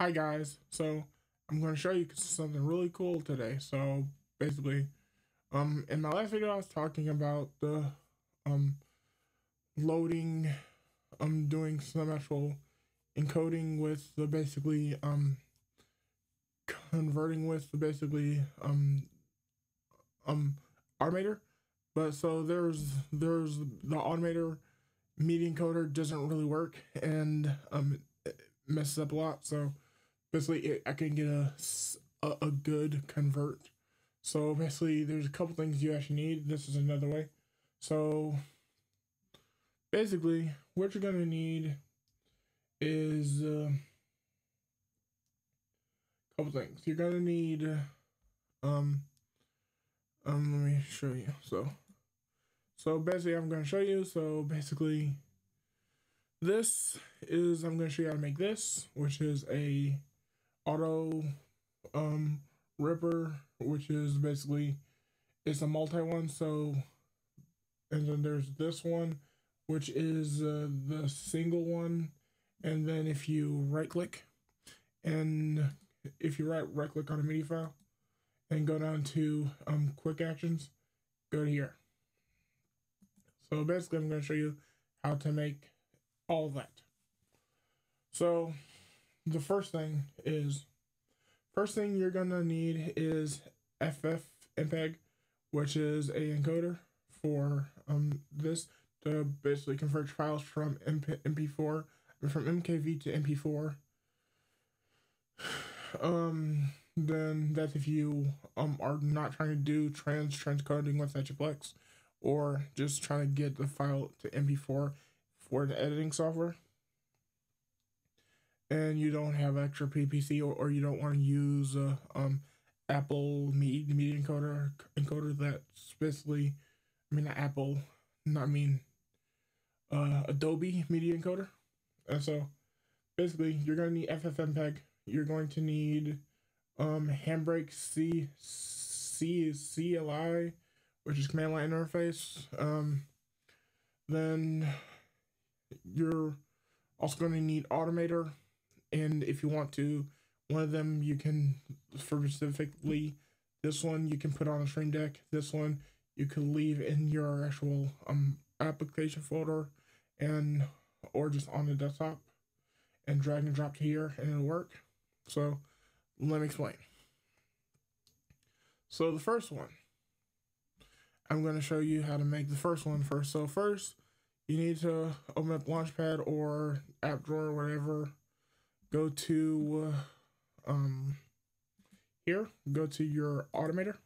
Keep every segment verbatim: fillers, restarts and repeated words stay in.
Hi guys, so I'm going to show you something really cool today. So basically, um, in my last video I was talking about the um, loading, um, doing some actual encoding with the basically um, converting with the basically um, um, Automator. But so there's there's the Automator media encoder doesn't really work and um, it messes up a lot. So basically, it, I can get a, a, a good convert. So basically, there's a couple things you actually need. This is another way. So basically, what you're going to need is uh, a couple things. You're going to need, um, um, let me show you. So, so basically, I'm going to show you. So basically, this is, I'm going to show you how to make this, which is a auto um, ripper, which is basically, it's a multi one. So, and then there's this one, which is uh, the single one. And then if you right click, and if you right, right click on a media file and go down to um, quick actions, go to here. So basically I'm going to show you how to make all that. So the first thing is, first thing you're going to need is FFmpeg, which is a encoder for um, this to basically convert files from M P four, from M K V to M P four. Um, then that's if you um, are not trying to do trans transcoding with H P L X or just trying to get the file to M P four for the editing software, and you don't have extra P P C, or, or you don't want to use uh, um, Apple media, media encoder encoder that's basically, I mean not Apple, not I mean uh, Adobe media encoder. And so basically you're going to need FFmpeg, you're going to need um, Handbrake C, C, C L I, which is command line interface. Um, then you're also going to need Automator, and if you want to, one of them you can, for specifically this one you can put on a Stream Deck, this one you can leave in your actual um, application folder, and or just on the desktop and drag and drop to here and it'll work. So let me explain. So the first one, I'm going to show you how to make the first one first. So first you need to open up Launchpad or App Drawer or whatever. Go to uh, um, here, go to your Automator,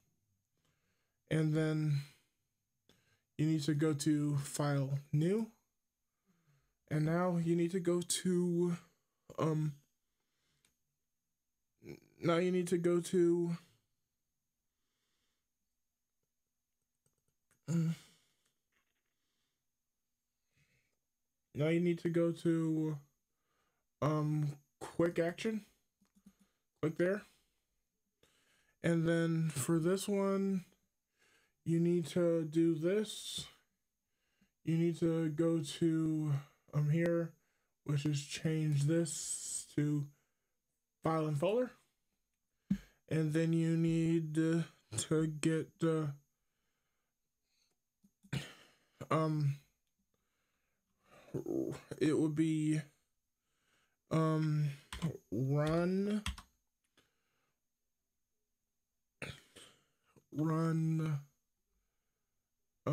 and then you need to go to File, New, and now you need to go to um. Now you need to go to. Um, Now you need to go to um, Quick Action, click there, and then for this one, you need to do this, you need to go to um, here, which is change this to File and Folder, and then you need uh, to get uh, um. it would be um run run uh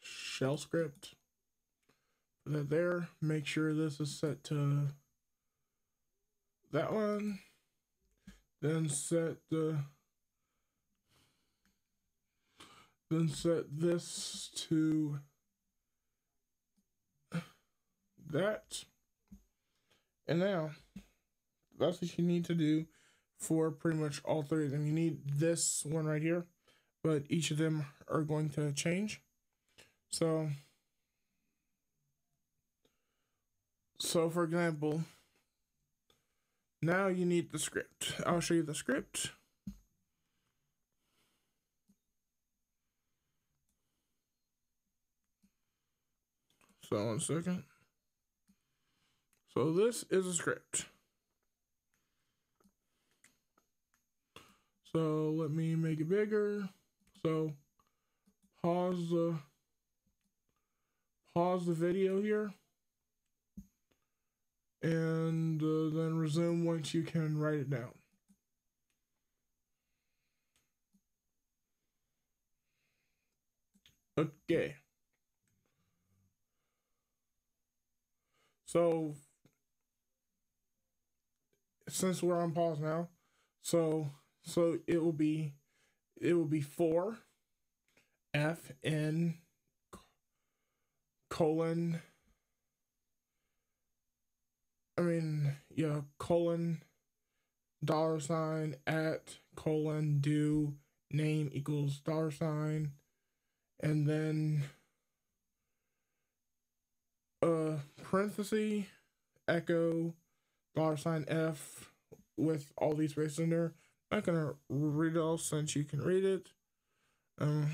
shell script. Put that there, make sure this is set to that one, then set the then set this to that, and now that's what you need to do for pretty much all three of them. You need this one right here, but each of them are going to change. So, so for example, now you need the script. I'll show you the script. So one second. So this is a script. So let me make it bigger. So pause the, pause the video here, and uh, then resume once you can write it down. Okay. So since we're on pause now, so so it will be it will be four F N colon I mean yeah colon dollar sign at colon do name equals dollar sign, and then uh parenthesis echo dollar sign F with all these spaces in there. I'm not gonna read it all since you can read it. Um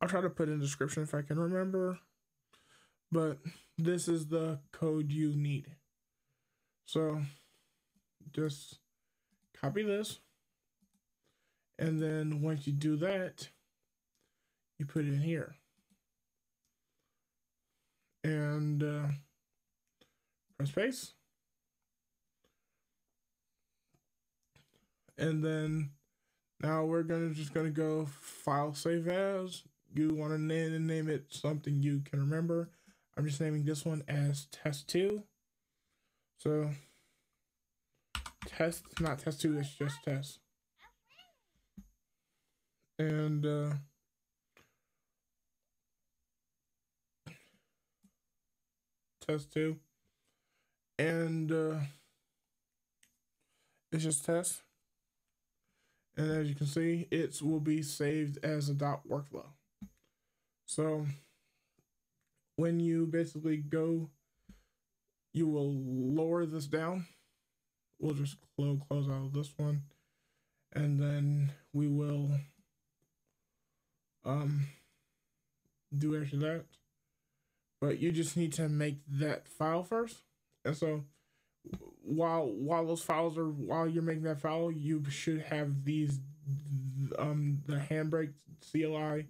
I'll try to put in the description if I can remember. But this is the code you need. So just copy this. And then once you do that, you put it in here. And uh, press space. And then now we're gonna just gonna go file save as. You want to name, name it something you can remember. I'm just naming this one as test two. So test, not test two, it's just test. And uh, test two. And uh, it's just test. And as you can see, it will be saved as a dot workflow. So when you basically go, you will lower this down. We'll just close, close out of this one. And then we will um, do after that. But you just need to make that file first. And so while while those files are, while you're making that file, you should have these, um, the Handbrake C L I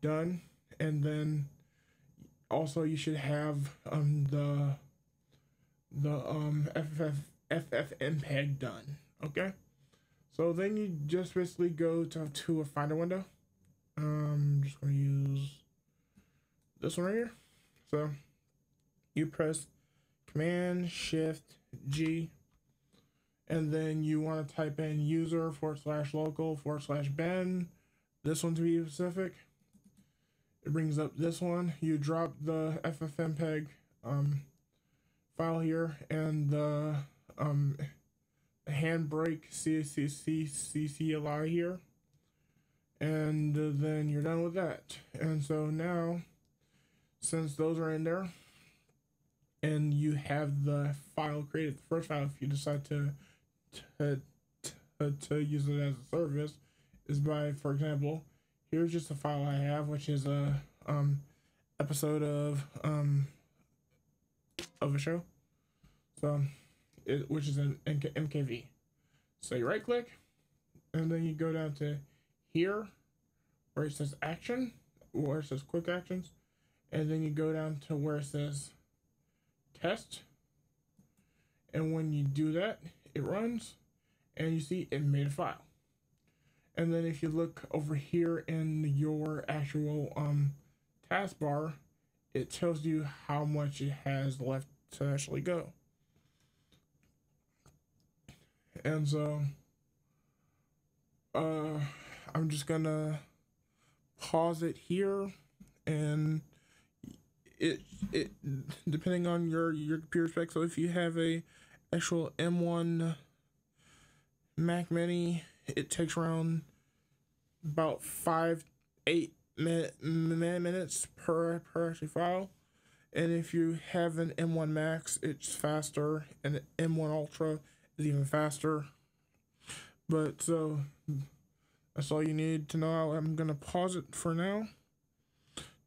done. And then also you should have um, the the um, F F mpeg done. Okay, so then you just basically go to, to a Finder window. Um, I'm just gonna use this one right here. So you press Command Shift G, and then you want to type in user forward slash local forward slash bin. This one to be specific. It brings up this one. You drop the FFmpeg um, file here and the um, Handbrake C L I here, and uh, then you're done with that. And so now, since those are in there, and you have the file created, the first file, if you decide to to to, to use it as a service, is by, for example, here's just a file I have, which is a um, episode of um, of a show, so it, which is an M K V. So you right click, and then you go down to here, where it says action, where it says quick actions, and then you go down to where it says test. And when you do that, it runs, and you see it made a file. And then if you look over here in your actual um, taskbar, it tells you how much it has left to actually go. And so uh, I'm just gonna pause it here, and it it depending on your your computer spec. So if you have a actual M one Mac Mini, it takes around about five, eight minute, minutes per, per actually file. And if you have an M one Max, it's faster. And an M one Ultra is even faster. But so that's all you need to know. I'm going to pause it for now,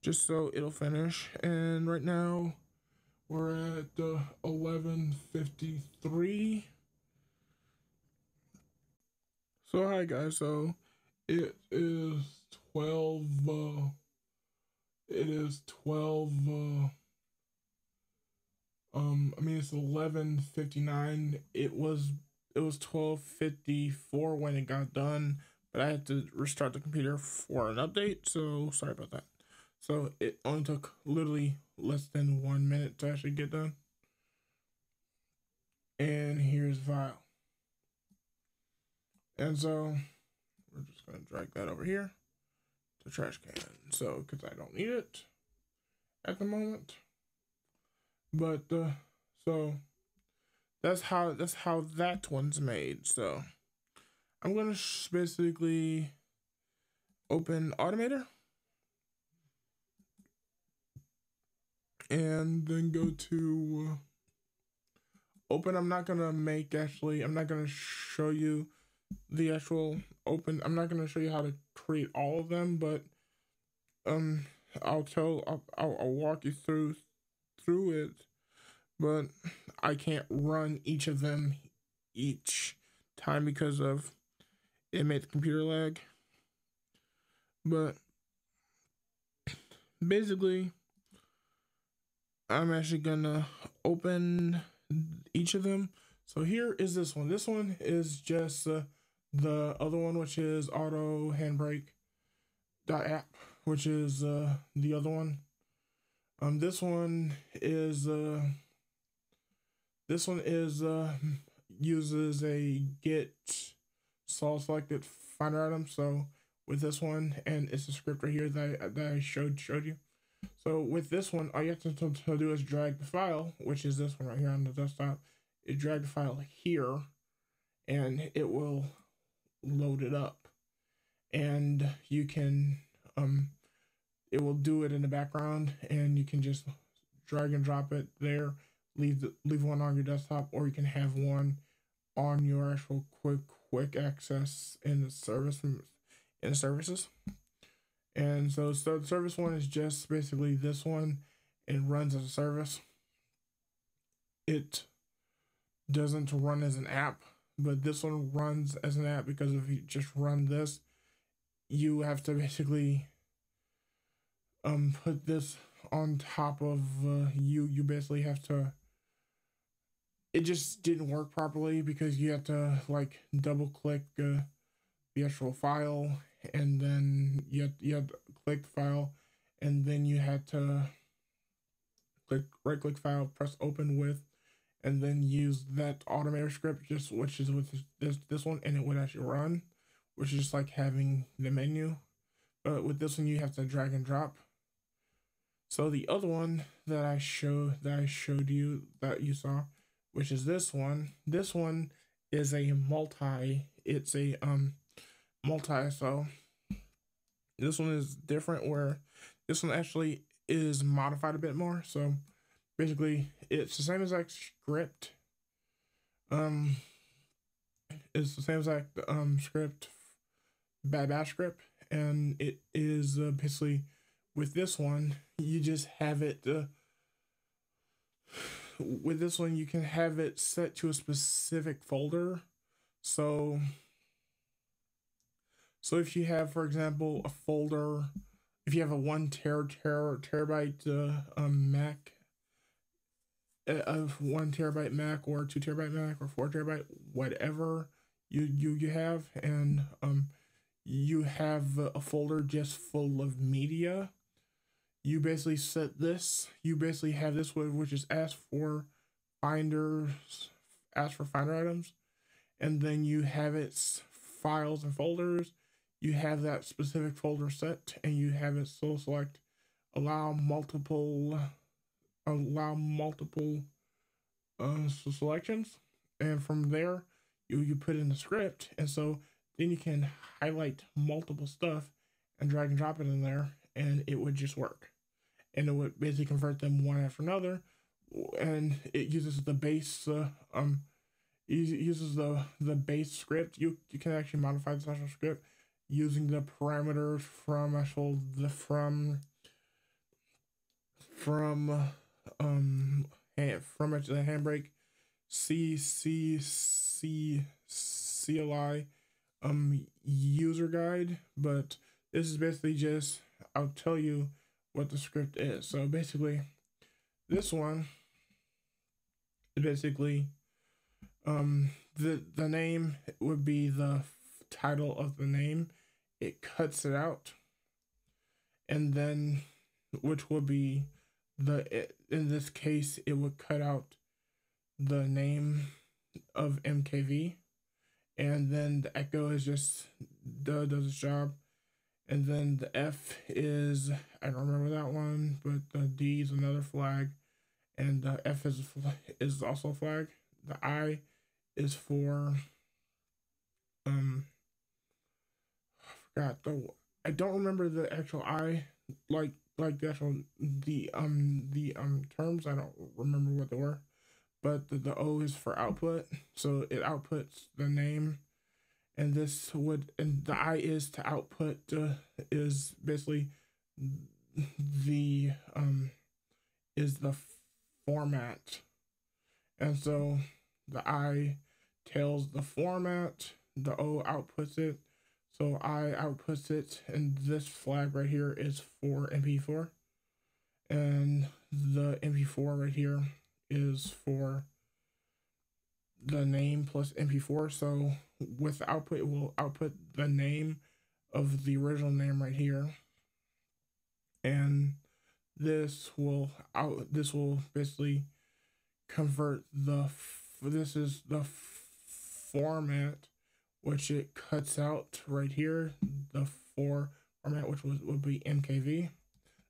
just so it'll finish. And right now we're at uh, eleven fifty-three. So hi guys, so it is twelve, uh, it is twelve, uh, um, I mean it's eleven fifty-nine, it was, it was twelve fifty-four when it got done, but I had to restart the computer for an update, so sorry about that. So it only took literally less than one minute to actually get done. And here's file. And so we're just going to drag that over here to trash can. So, because I don't need it at the moment. But, uh, so that's how, that's how that one's made. So I'm going to basically open Automator and then go to open. I'm not going to make actually, I'm not going to show you the actual open. I'm not going to show you how to create all of them, but um, I'll tell, I'll, I'll, I'll walk you through, through it, but I can't run each of them each time because of it made the computer lag. But basically I'm actually going to open each of them. So here is this one. This one is just uh, the other one, which is auto handbrake dot app, which is uh, the other one. Um, this one is uh, this one is uh, uses a get saw selected finder item. So with this one, and it's a script right here that I, that I showed showed you. So with this one, all you have to, to, to do is drag the file, which is this one right here on the desktop. It drag the file here and it will load it up, and you can um it will do it in the background, and you can just drag and drop it there, leave the, leave one on your desktop, or you can have one on your actual quick quick access in the service in the services. And so, so the service one is just basically this one. It runs as a service. It doesn't run as an app, but this one runs as an app, because if you just run this, you have to basically um put this on top of uh, you you basically have to, it just didn't work properly because you have to like double click uh, the actual file, and then you had, you had to click the file, and then you had to click right click file, press open with, and then use that Automator script, just which is with this this one, and it would actually run, which is just like having the menu. But with this one, you have to drag and drop. So the other one that I show that I showed you that you saw, which is this one. This one is a multi. It's a um multi. So this one is different, where this one actually is modified a bit more. So basically, it's the same exact script. Um, it's the same exact um script, bad bash script, and it is uh, basically with this one you just have it. Uh, with this one, you can have it set to a specific folder. So, so if you have, for example, a folder, if you have a one ter ter terabyte uh, um, Mac. Of one terabyte Mac or two terabyte Mac or four terabyte, whatever you you you have, and um, you have a folder just full of media. You basically set this. You basically have this one, which is ask for finders, ask for finder items, and then you have its files and folders. You have that specific folder set, and you have it so select, allow multiple. allow multiple uh, selections, and from there you, you put in the script, and so then you can highlight multiple stuff and drag and drop it in there, and it would just work, and it would basically convert them one after another, and it uses the base uh, um it uses the the base script. You you can actually modify the actual script using the parameters from actual the from from um hand, from the Handbrake C C C C L I um, user guide, but this is basically just, I'll tell you what the script is. So basically, this one is basically um, the, the name would be the title of the name. It cuts it out, and then which would be the, it, in this case, it would cut out the name of M K V, and then the echo is just duh, does its job, and then the F is, I don't remember that one, but the D is another flag, and the F is is also a flag. The I is for um I forgot the I don't remember the actual I like like the actual the um the um terms. I don't remember what they were. But the, the O is for output, so it outputs the name, and this would, and the I is to output uh, is basically the um is the format, and so the I tells the format, the O outputs it, so I outputs it, and this flag right here is for M P four, and the M P four right here is for the name plus M P four. So with the output, it will output the name of the original name right here, and this will out this will basically convert the this is the format, which it cuts out right here, the for format, which was would be M K V.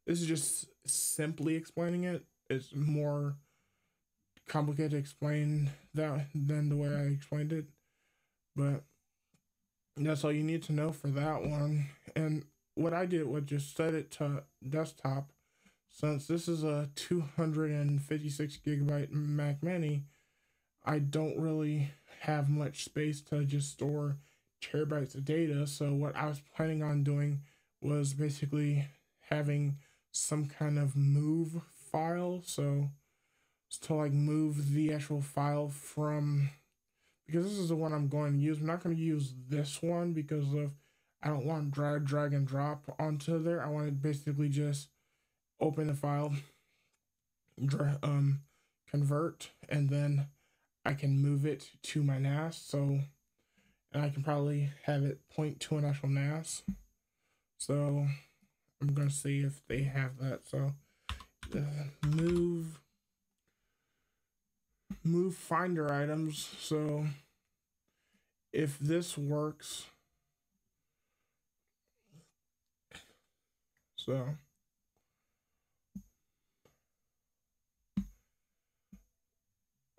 This is just simply explaining it. It's more complicated to explain that than the way I explained it, but that's all you need to know for that one. And what I did was just set it to desktop, since this is a two hundred fifty-six gigabyte Mac Mini. I don't really have much space to just store terabytes of data, so what I was planning on doing was basically having some kind of move file, so to like move the actual file from, because this is the one I'm going to use. I'm not going to use this one because of I don't want to drag drag and drop onto there. I want to basically just open the file, dra um convert, and then I can move it to my N A S. So, and I can probably have it point to an actual N A S. So I'm going to see if they have that. So uh, move move finder items. So if this works, so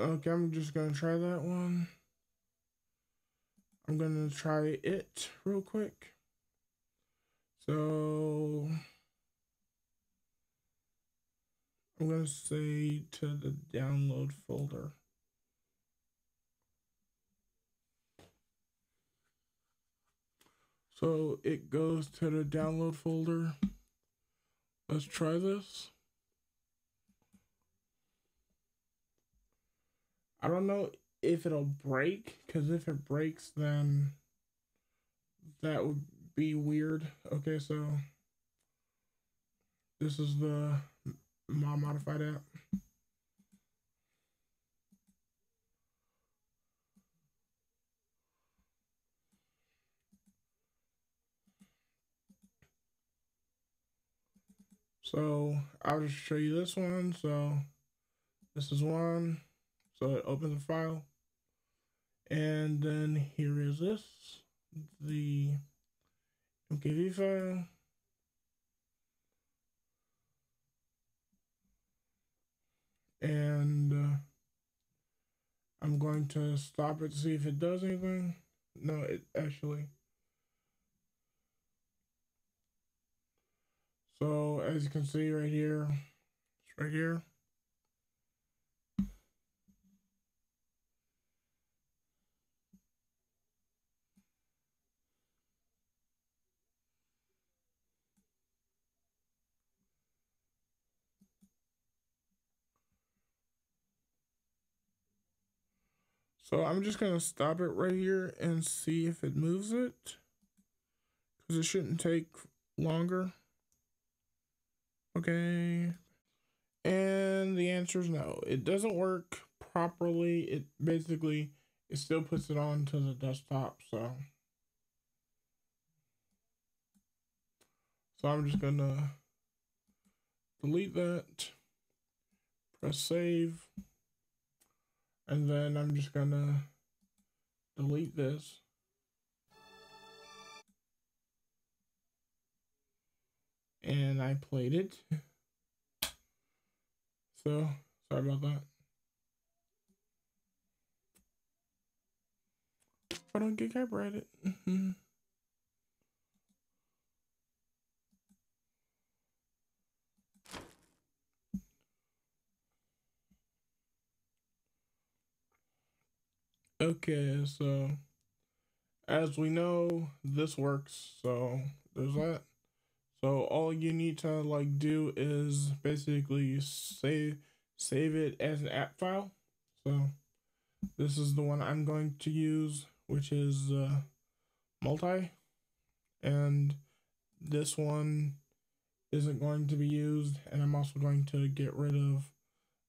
okay, I'm just gonna try that one. I'm gonna try it real quick. So I'm going to say to the download folder. So it goes to the download folder. Let's try this. I don't know if it'll break, because if it breaks, then that would be weird. Okay, so this is the my modified app. So I'll just show you this one. So this is one. So it opens the file. And then here is this, the M K V file. And uh, I'm going to stop it to see if it does anything. No, it actually. So as you can see right here, it's right here. So I'm just going to stop it right here and see if it moves it, because it shouldn't take longer. Okay. And the answer is no. It doesn't work properly. It basically, it still puts it onto the desktop. So, so I'm just going to delete that, press save. And then I'm just gonna delete this. And I played it. So, sorry about that. I don't get copyrighted. Okay, so as we know, this works, so there's that. So all you need to like do is basically save save it as an app file. So this is the one I'm going to use, which is uh, multi, and this one isn't going to be used, and I'm also going to get rid of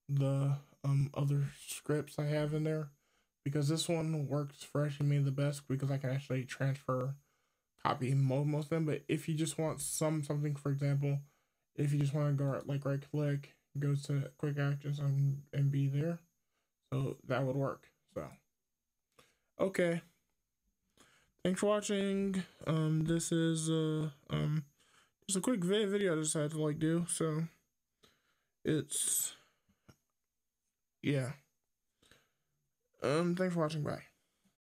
the um, other scripts I have in there, because this one works for actually me the best, because I can actually transfer, copy most of them. But if you just want some something, for example, if you just want to go like right click, go to quick actions and, and be there, so that would work. So, okay. Thanks for watching. Um, this is uh, um, just a quick video I decided to like do. So, it's yeah. Um, thanks for watching. Bye.